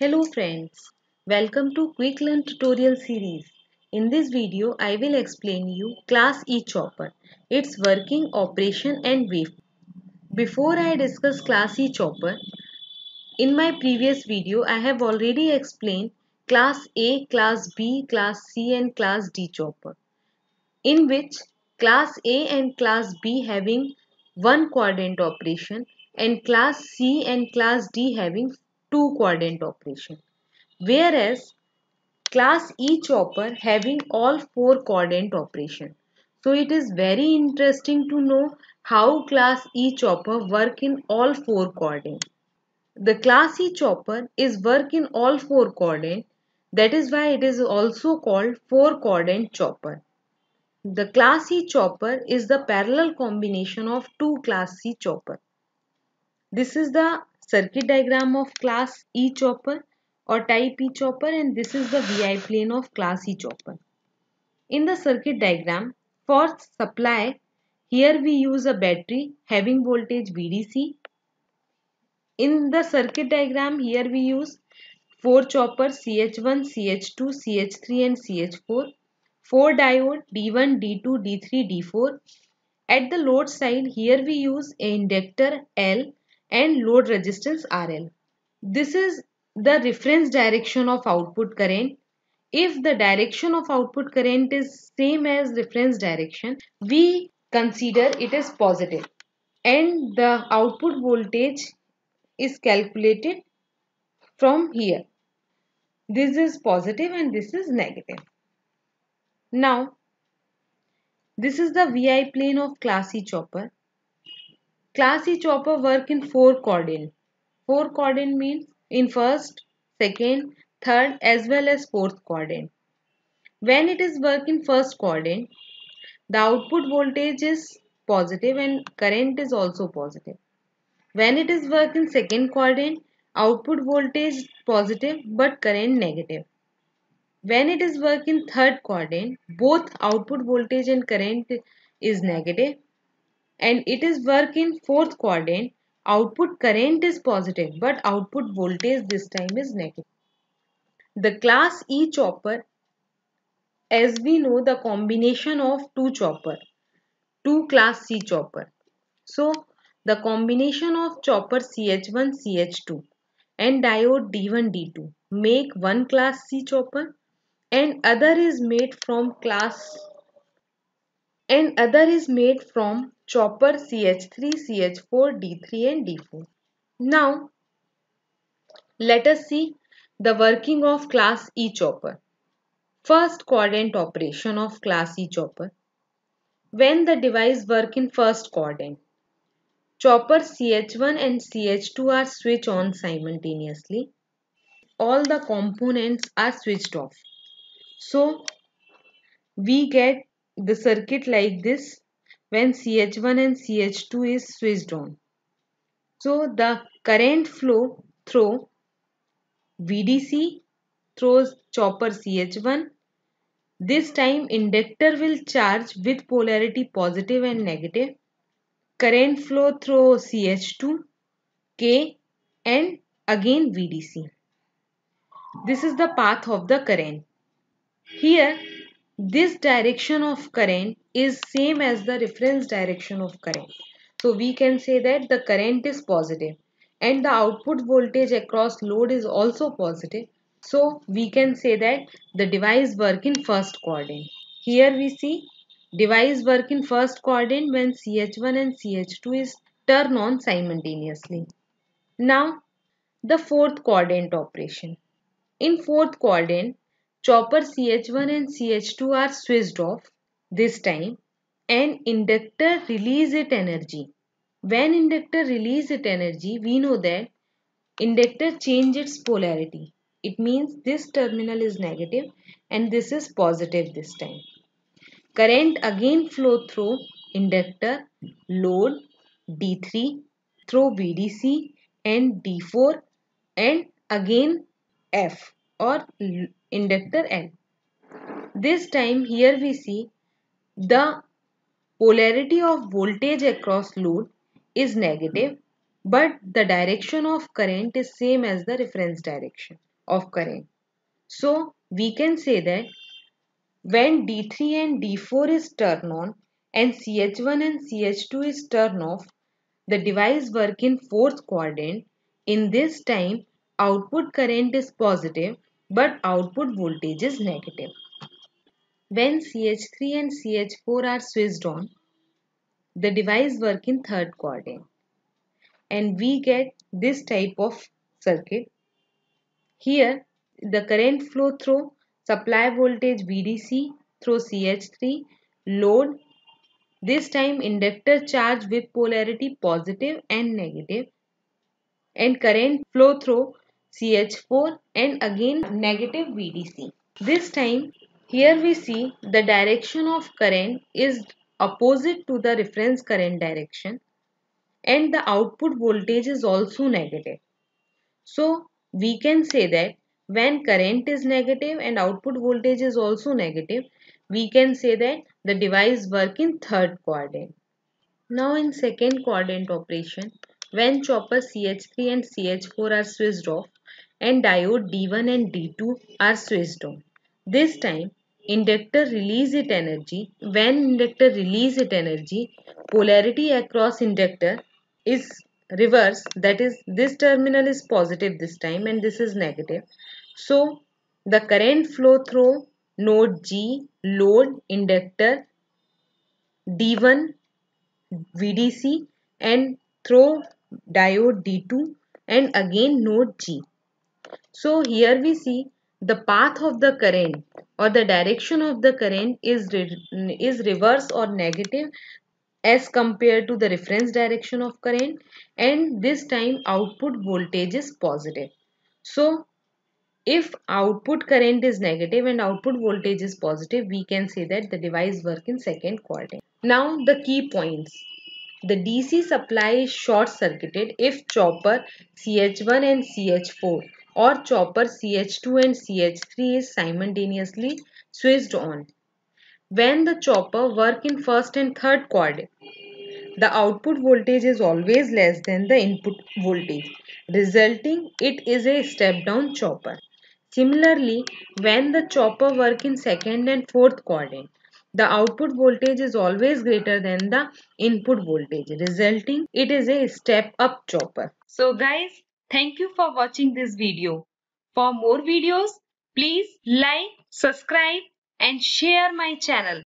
Hello friends, welcome to Quick Learn tutorial series. In this video, I will explain you Class E Chopper, its working, operation and wave. Before I discuss Class E Chopper, in my previous video, I have already explained Class A, Class B, Class C and Class D Chopper, in which Class A and Class B having one quadrant operation and Class C and Class D having two quadrant operation, whereas Class E Chopper having all four quadrant operation. So it is very interesting to know how Class E Chopper work in all four quadrant. The Class E Chopper is work in all four quadrant, that is why it is also called four quadrant chopper. The Class E Chopper is the parallel combination of two Class C Chopper. This is the circuit diagram of Class E Chopper or Type E Chopper, and this is the VI plane of Class E Chopper. In the circuit diagram, for supply, here we use a battery having voltage VDC. In the circuit diagram, here we use 4 choppers CH1, CH2, CH3 and CH4, 4 diode D1, D2, D3, D4. At the load side, here we use an inductor L and load resistance RL. This is the reference direction of output current. If the direction of output current is same as reference direction, we consider it as positive, and the output voltage is calculated from here. This is positive and this is negative. Now, this is the VI plane of Class E Chopper. Class E Chopper work in four quadrant. Four quadrant means in first, second, third as well as fourth quadrant. When it is work in first quadrant, the output voltage is positive and current is also positive. When it is work in second quadrant, output voltage positive but current negative. When it is work in third quadrant, both output voltage and current is negative. And it is work in fourth quadrant, output current is positive but output voltage this time is negative. The Class E Chopper, as we know, the combination of two chopper, two Class C Chopper. So the combination of chopper CH1, CH2 and diode D1, D2 make one Class C Chopper, and other is made from chopper CH3, CH4, D3 and D4. Now, let us see the working of Class E Chopper. First quadrant operation of Class E Chopper. When the device work in first quadrant, chopper CH1 and CH2 are switched on simultaneously. All the components are switched off. So, we get the circuit like this when CH1 and CH2 is switched on. So the current flow through VDC throws chopper CH1. This time inductor will charge with polarity positive and negative. Current flow through CH2, K and again VDC. This is the path of the current. Here this direction of current is same as the reference direction of current. So we can say that the current is positive and the output voltage across load is also positive. So we can say that the device work in first quadrant. Here we see device work in first quadrant when CH1 and CH2 is turned on simultaneously. Now the fourth quadrant operation. In fourth quadrant, chopper CH1 and CH2 are switched off this time and inductor release its energy. When inductor release its energy, we know that inductor change its polarity. It means this terminal is negative and this is positive this time. Current again flow through inductor, load, D3, through VDC and D4 and again F or inductor L. This time here we see the polarity of voltage across load is negative but the direction of current is same as the reference direction. of current. So we can say that when D3 and D4 is turned on and CH1 and CH2 is turned off, the device works in fourth quadrant. In this time, output current is positive but output voltage is negative. When CH3 and CH4 are switched on, the device works in third quadrant. And we get this type of circuit. Here, the current flow through supply voltage VDC through CH3, load. This time inductor charge with polarity positive and negative, and current flow through CH4 and again negative VDC. This time here we see the direction of current is opposite to the reference current direction and the output voltage is also negative. So we can say that when current is negative and output voltage is also negative, we can say that the device works in third quadrant. Now in second quadrant operation, when chopper CH3 and CH4 are switched off and diode D1 and D2 are switched on, this time inductor releases its energy. When inductor releases its energy, polarity across inductor is reverse, that is, this terminal is positive this time and this is negative. So the current flow through node G, load, inductor, D1, VDC and through diode D2 and again node G. So here we see the path of the current or the direction of the current is reverse or negative as compared to the reference direction of current, and this time output voltage is positive. So if output current is negative and output voltage is positive, we can say that the device works in second quadrant. Now the key points. The DC supply is short circuited if chopper CH1 and CH4 or chopper CH2 and CH3 is simultaneously switched on. When the chopper works in first and third quadrant, the output voltage is always less than the input voltage, resulting it is a step down chopper. Similarly, when the chopper works in second and fourth quadrant, the output voltage is always greater than the input voltage, resulting it is a step up chopper. So guys, thank you for watching this video. For more videos, please like, subscribe and share my channel.